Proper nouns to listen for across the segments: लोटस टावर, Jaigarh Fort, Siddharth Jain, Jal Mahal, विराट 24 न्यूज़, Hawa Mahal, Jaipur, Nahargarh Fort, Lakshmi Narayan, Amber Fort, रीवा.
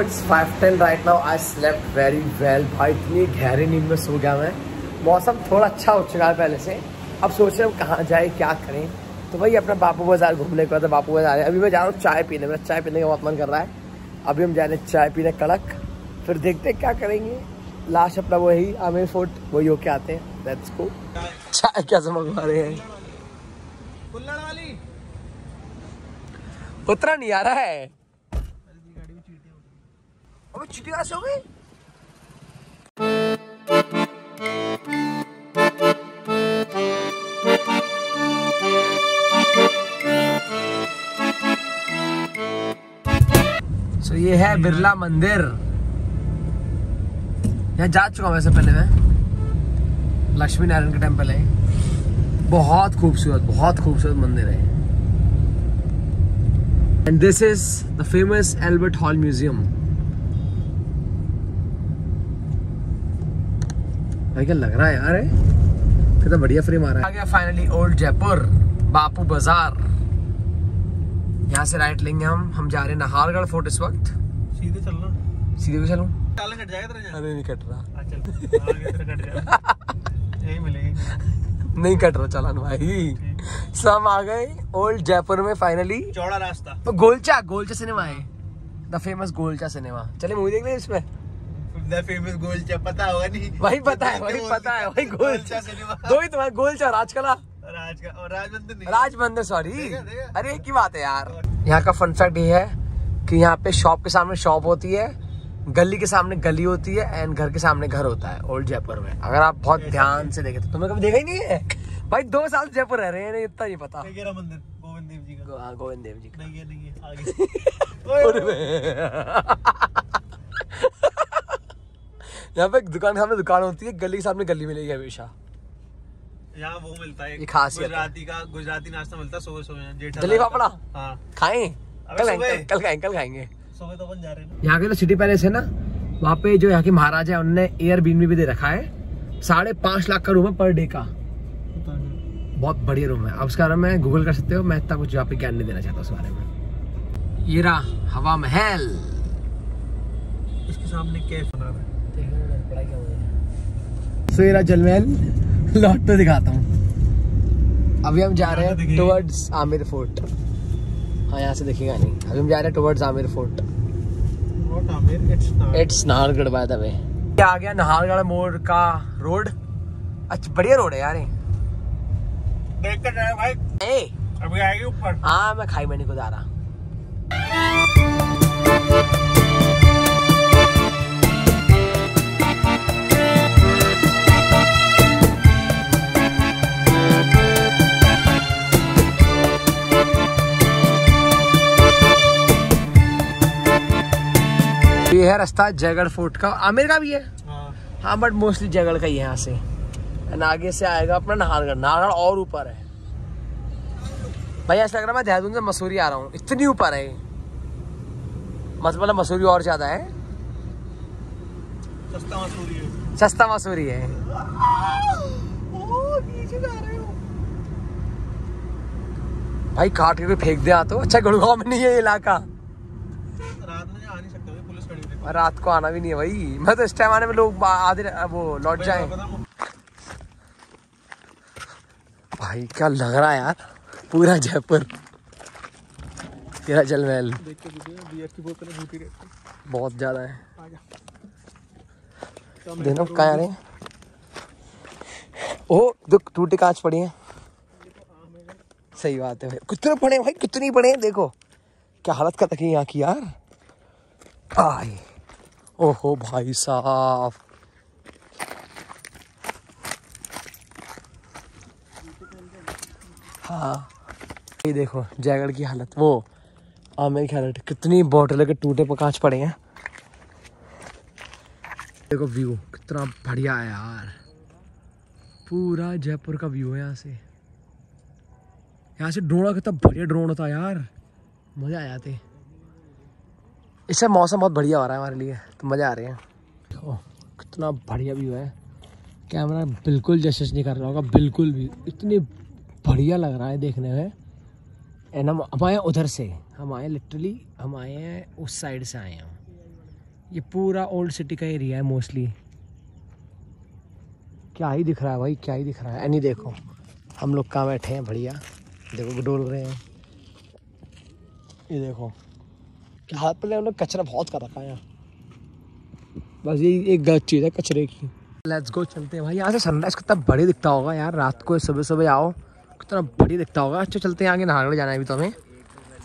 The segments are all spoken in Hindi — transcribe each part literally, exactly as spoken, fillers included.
it's five ten right now. I slept very well. भाई इतनी गहरी नींद में सो गया मैं। मौसम थोड़ा अच्छा हो चुका है पहले से। अब सोच रहे हम कहाँ जाए क्या करें, तो वही अपना बापू बाज़ार घूमने के बाद बापू बाज़ार है। अभी मैं जा रहा हूँ चाय पीने, मेरा चाय पीने का बहुत मन कर रहा है। अभी हम जा रहे हैं चाय पीने कड़क, फिर देखते हैं क्या करेंगे। लास्ट अपना वही आमेर फोर्ट वही होके आते हैं। Let's go. चाय कैसे मंगवा रहे हैं, उतरा नहीं आ रहा है। अबे चीटी कैसे हो गई? So, ये है बिरला मंदिर। यहाँ जा चुका हूँ वैसे पहले मैं। लक्ष्मी नारायण का टेम्पल है, बहुत खूबसूरत बहुत खूबसूरत मंदिर है। And this is the famous Albert hall museum. भाई क्या लग रहा है यार, कितना बढ़िया फ्रेम आ रहा है। आ गया फाइनली ओल्ड जयपुर बापू बाजार। यहाँ से राइट लेंगे हम हम जा रहे हैं नाहरगढ़ फोर्ट। इस वक्त सीधे चलना, सीधे भी चलूं? कट जाएगा तेरा? अरे नहीं कट रहा, चल कट जाएगा, यही मिलेगी। नहीं कट रहा चालान भाई। सब आ गए ओल्ड जयपुर में फाइनली। चौड़ा रास्ता तो गोलचा गोलचा सिनेमा है, द फेमस गोलचा सिनेमा। चले मूवी देख ले इसमें। द फेमस गोलचा पता होगा नहीं? वही पता है, वही पता है, वही गोलचा सिनेमा। दो ही तुम्हारे गोलचा, राजकला, राज का, और राजबंदर नहीं, राजबंदर सॉरी। अरे एक ही बात है यार। यहाँ का फन फैक्ट ये है कि यहाँ पे शॉप के सामने शॉप होती है, गली के सामने गली होती है, एंड घर के सामने घर होता है ओल्ड जयपुर में। अगर आप बहुत ध्यान से देखे तो तुमने कभी देखा ही नहीं है भाई। दो साल जयपुर रह रहे हैं, इतना नहीं पता। मंदिर गोविंद देव जी का, गोविंद देव जी का नहीं है, नहीं है। यहाँ पे दुकान के सामने दुकान होती है, गली के सामने गली मिलेगी हमेशा। यहाँ वो मिलता है, ये खास गुजराती का गुजराती नाश्ता मिलता है सुबह सुबह। जलेबी फाफड़ा खाएं कल, कल खाएंगे कल खाएंगे सुबह तो बन जा रहे हैं। यहाँ के तो सिटी पैलेस है ना, वहाँ पे जो यहाँ के महाराजा है उनने एयरबीएनबी भी दे रखा है। साढ़े पाँच लाख का रूम है पर डे का, बहुत बढ़िया रूम है। आप उसका रूम है गूगल कर सकते हो, मैं इतना कुछ यहाँ पे ज्ञान नहीं देना चाहता उस बारे में। ये रहा हवा महल, इसके सामने कैफ बना है। सो ये रहा जल महल, लौट तो दिखाता हूँ। अभी हम जा रहे हैं टुवर्ड्स आमेर फोर्ट। हाँ यहाँ से दिखेगा नहीं। अभी हम जा रहे हैं towards Amer fort. It's Nahargarh by the way. आ गया नाहरगढ़ मोड़ का रोड। अच्छा बढ़िया रोड है यार, देखते जाए भाई। ए, अभी आएगी ऊपर। हाँ मैं खाई मैंने को जा रहा। ये है रास्ता जयगढ़ फोर्ट का, आमेर का भी है हाँ, बट मोस्टली जयगढ़ का ही है। यहाँ से एंड आगे से आएगा अपना नाहरगढ़। नाहरगढ़ और ऊपर है भाई, ऐसा लग रहा है मैं देहरादून से मसूरी आ रहा हूँ, इतनी ऊपर है। मतलब मसूरी और ज्यादा है, सस्ता मसूरी है, सस्ता मसूरी है। ओ, नीचे जा रहे हो। भाई काट के फेंक दिया तो अच्छा। गुड़गांव में नहीं है ये इलाका, और रात को आना भी नहीं है भाई। मैं तो इस टाइम आने में लोग आधे वो लौट जाए। भाई क्या लग रहा है यार, पूरा जयपुर तेरा जल महल। बहुत ज्यादा है देखो क्या रहे। ओ जो टूटे कांच पड़े हैं, सही बात है भाई। कितने पड़े भाई, कितनी पड़े हैं देखो, क्या हालत कर रखी है यहाँ की यार। आई ओहो भाई साहब, हाँ ये देखो जयगढ़ की हालत, वो आमेर की हालत। कितनी बोतल के टूटे पर कांच पड़े हैं। देखो व्यू कितना बढ़िया है यार, पूरा जयपुर का व्यू है यहाँ से। यहाँ से ड्रोन कितना बढ़िया ड्रोन होता है यार, मजा आ जाते। इससे मौसम बहुत बढ़िया हो रहा है हमारे लिए, तो मज़ा आ रहे हैं। ओह कितना बढ़िया व्यू है। कैमरा बिल्कुल जस्टिस नहीं कर रहा होगा बिल्कुल भी, इतनी बढ़िया लग रहा है देखने में। एंड हम हम आए उधर से, हम आए लिटरली हम आए हैं उस साइड से आए हैं। ये पूरा ओल्ड सिटी का एरिया है मोस्टली। क्या ही दिख रहा है भाई, क्या ही दिख रहा है। नहीं देखो हम लोग कहाँ बैठे हैं, बढ़िया देखो डोल रहे हैं। ये देखो हाथ पर हम लोग कचरा बहुत कर रखा है यहाँ, बस ये एक गलत चीज़ है कचरे की। लेट्स गो, चलते हैं भाई। यहाँ से सनराइज कितना बढ़िया दिखता होगा यार, रात को सुबह सुबह आओ कितना बढ़िया दिखता होगा। अच्छा चलते हैं आगे, नाहरगढ़ जाना है अभी तो हमें।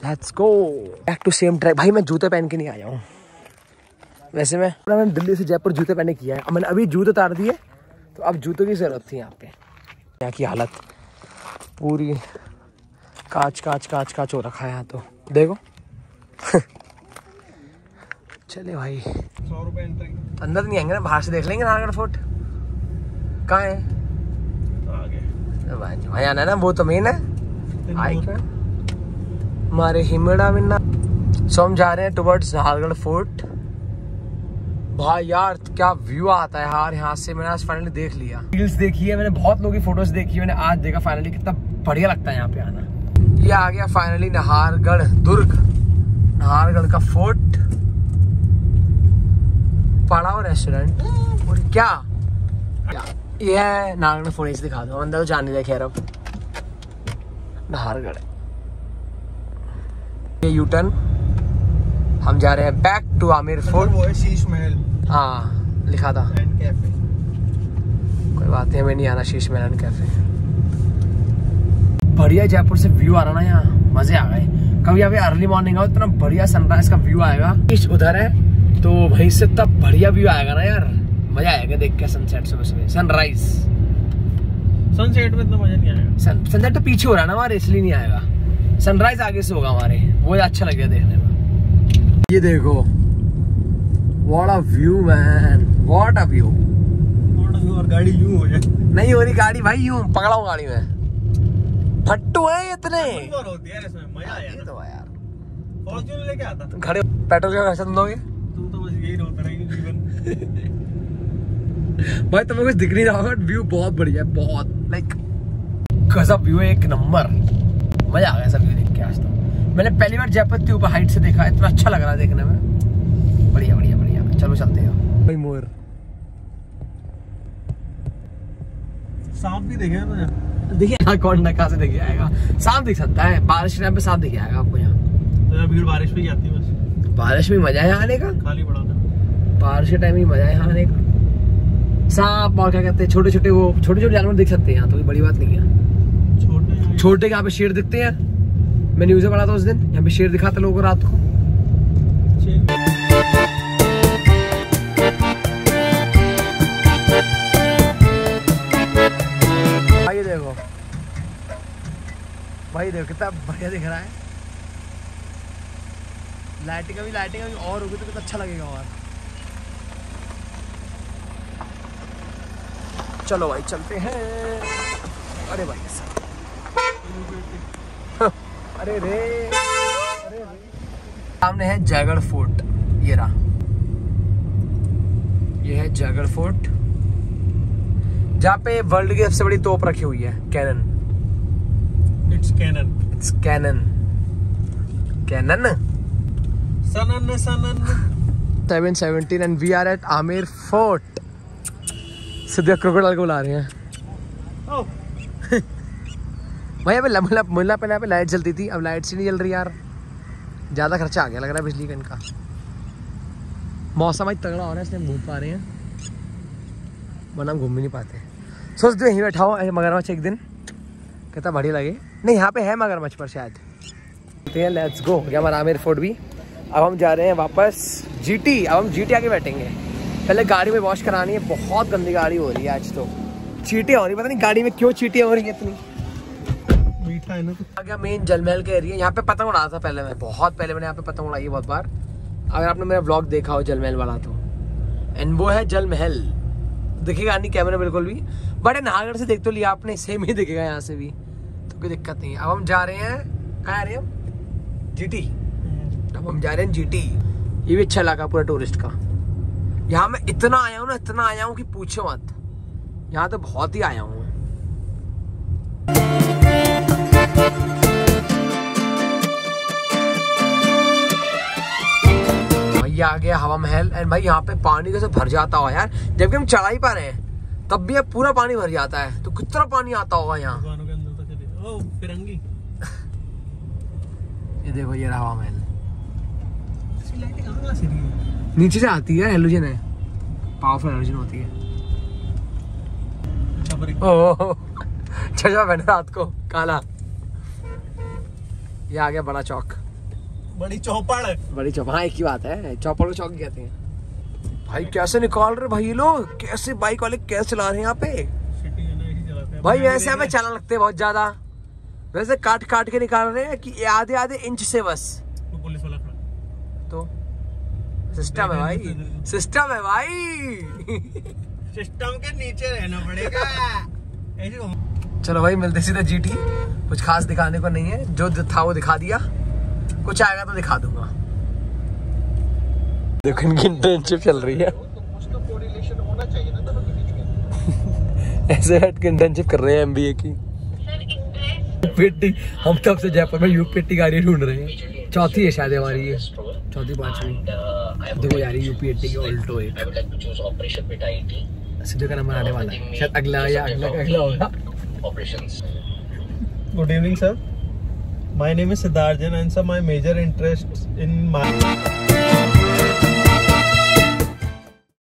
Let's go back to same track. भाई मैं जूते पहन के नहीं आया हूँ, वैसे मैं मैंने दिल्ली से जयपुर जूते पहने किया है। मैंने अभी जूते उतार दिए तो अब जूतों की ज़रूरत थी। यहाँ पे यहाँ की हालत पूरी कांच कांच कांच कांच हो रखा है यहाँ तो, देखो। चले भाई, सौ रुपये एंट्री। अंदर नहीं आएंगे ना, बाहर से देख लेंगे। नाहरगढ़ फोर्ट कहाँ है? आगे। भाई भाई आना है ना, वो तो मेन है। आई हमारे हिमड़ा मिलना। सो हम जा रहे हैं टुवर्ड्स नाहरगढ़ फोर्ट। भाई यार क्या व्यू आता है यार यहाँ से। मैंने आज फाइनली देख लिया, रील्स देखी है मैंने, बहुत लोगों की फोटोज देखी है मैंने, आज देखा फाइनली। कितना बढ़िया लगता है यहाँ पे आना। ये आ गया फाइनली नाहरगढ़ दुर्ग, नाहरगढ़ का फोर्ट, पड़ाव रेस्टोरेंट और क्या ये है नाहरगढ़ फोर्ट। दिखा दो अंदर, जाने दे। खैर अब नाहरगढ़ ये यूटर्न, हम जा रहे हैं बैक टू आमिर फोर्ट। वो है शीश महल, हाँ लिखा था। कोई बात नहीं, हमें नहीं आना शीश महल एंड कैफे। बढ़िया जयपुर से व्यू आ रहा ना यहाँ, मजे आ गए। कभी अभी अर्ली मॉर्निंग आओ, इतना बढ़िया सनराइज का व्यू आएगा। बीच उधर है तो वहीं से इतना बढ़िया व्यू आएगा ना यार, मजा आएगा देख के। सनसेट सुबह सुबह, सनराइज सनसेट में इतना मजा नहीं आएगा। सनसेट तो पीछे हो रहा है ना हमारे, इसलिए नहीं आएगा। सनराइज आगे से होगा हमारे, वो अच्छा लगेगा देखने में। ये देखो what a view man, what a view. और गाड़ी यूं हो जाए, नहीं हो रही गाड़ी भाई यूं, पकड़ा हूं गाड़ी में। फट्टू है इतने और होती है इसमें, मजा आया ये तो यार। फॉर्च्यूनर लेके आता खड़े, पेट्रोल का खर्चा तुम दोगे? तुम तो बस यही रोते रहेंगे जीवन। भाई तुम्हें कुछ दिख नहीं रहा होगा, व्यू बहुत बढ़िया है, बहुत लाइक गजब व्यू है, एक नंबर। मजा आ गया सब व्यू देख के आज। तो मैंने पहली बार जयपुर के ऊपर हाइट से देखा, इतना अच्छा लग रहा है देखने में। बढ़िया बढ़िया बढ़िया, चलो चलते हैं। भाई मोर सांप भी देखे ना, देखिए कौन ना कहाँ से देखे आएगा। सांप दिख सकता है, बारिश के टाइम पे सांप दिखे आएगा आपको यहाँ। तो भीड़ बारिश में ही आती है बस, बारिश में मजा है आने का। खाली पड़ा था, बारिश के टाइम ही मजा है आने का। सांप और क्या कहते हैं छोटे छोटे, वो छोटे छोटे जानवर दिख सकते हैं यहाँ, तो बड़ी बात नहीं है। छोटे छोटे यहाँ पे शेर दिखते हैं, मैं न्यूज़ में पढ़ा था उस दिन, यहाँ पे शेर दिखाते लोगों को रात को। भाई देखो, भाई देखो कितना बढ़िया दिख रहा है। लाइटिंग अभी लाइटिंग अभी और होगी तो कितना अच्छा लगेगा। और चलो भाई चलते हैं। अरे भाई साहब, अरे रे, अरे रे। सामने है जयगढ़ फोर्ट, ये रहा, ये है जयगढ़ फोर्ट, जहाँ पे वर्ल्ड की सबसे बड़ी तोप रखी हुई है, cannon. It's cannon, it's cannon, cannon सनन सनन seven seventeen and we are at Amer fort. सीधे क्रोकोडाइल को बुला रहे हैं। oh. भाई अब मुल्ला मुल्ला पहले यहाँ पे लाइट जलती थी, अब लाइट से नहीं जल रही यार। ज़्यादा खर्चा आ गया लग रहा है बिजली का इनका। मौसम आज तगड़ा हो रहा है इसलिए घूम पा रहे हैं, वरना हम घूम भी नहीं पाते। सोच दो यहीं बैठा हो मगरमच्छ एक दिन, कितना बढ़िया लगे। नहीं यहाँ पे है मगरमच्छ पर शायद। लेट्स गो, हो गया हमारा आमिर फोर्ट भी। अब हम जा रहे हैं वापस जी टी, अब हम जी टी आके बैठेंगे। पहले गाड़ी में वॉश करानी है, बहुत गंदी गाड़ी हो रही है आज तो, चीटियाँ हो रही, पता नहीं गाड़ी में क्यों चीटियाँ हो रही है इतनी। आ गया मेन जलमहल के एरिया, यहाँ पे पतंग उड़ाया था पहले मैं, बहुत पहले मैंने यहाँ पे पतंग उड़ाई है बहुत बार। अगर आपने मेरा ब्लॉग देखा हो जलमहल वाला तो, एंड वो है जलमहल। दिखेगा नहीं कैमरा बिल्कुल भी, बट नाहरगढ़ से देख तो लिया आपने, सेम ही दिखेगा यहाँ से भी, तो कोई दिक्कत नहीं है। अब हम जा रहे हैं, कहाँ आ रहे हैं हम? G T. अब हम जा रहे हैं जी टी। ये भी अच्छा लगा पूरा टूरिस्ट का। यहाँ मैं इतना आया हूँ ना, इतना आया हूँ कि पूछो मत, यहाँ तो बहुत ही आया हूँ। आ गया हवा महल। एंड भाई यहाँ पे पानी कैसे भर जाता हो यार, जबकि हम चढ़ा ही पा रहे हैं तब भी अब पूरा पानी भर जाता है, तो कितना पानी आता होगा यहाँ। ये देखो ये हवा महल, नीचे से आती है, हेलोजन है, पावरफुल हेलोजन होती है। ओह रात को काला। ये आ गया बड़ा चौक, बड़ी चौपड़, बड़ी चौपड़ एक ही बात है, चौपड़ को चौक कहते हैं। भाई कैसे निकाल रहे भाई लोग, कैसे बाइक वाले कैसे चला रहे हैं यहाँ पे भाई। वैसे हमें चला लगते हैं बहुत ज्यादा, वैसे काट काट के निकाल रहे हैं कि आधे आधे इंच से बस। तो पुलिस वाला खड़ा, तो सिस्टम है भाई, सिस्टम है भाई सिस्टम के नीचे रहना पड़ेगा। चलो भाई मिलते सीधा जीटी, कुछ खास दिखाने को नहीं है, जो था वो दिखा दिया, कुछ आएगा तो दिखा दूंगा। देखो इनकी इंटर्नशिप चल रही है, तो कुछ तो कोरिलेशन होना चाहिए ना दोनों के बीच में। ऐसे हट के इंटर्नशिप कर रहे हैं एमबीए की। यूपीटी, हम तब से जयपुर में यूपीटी गाड़ी ढूंढ रहे हैं, चौथी है शायद हमारी, ये चौथी पांचवी। देखो यार यूपीटी की ऑल्टो एक, सिद्धू का नंबर आने वाला है शायद अगला या अगला अगला होगा। Good evening sir, my name is Siddharth Jain and sir my major interest in marketing.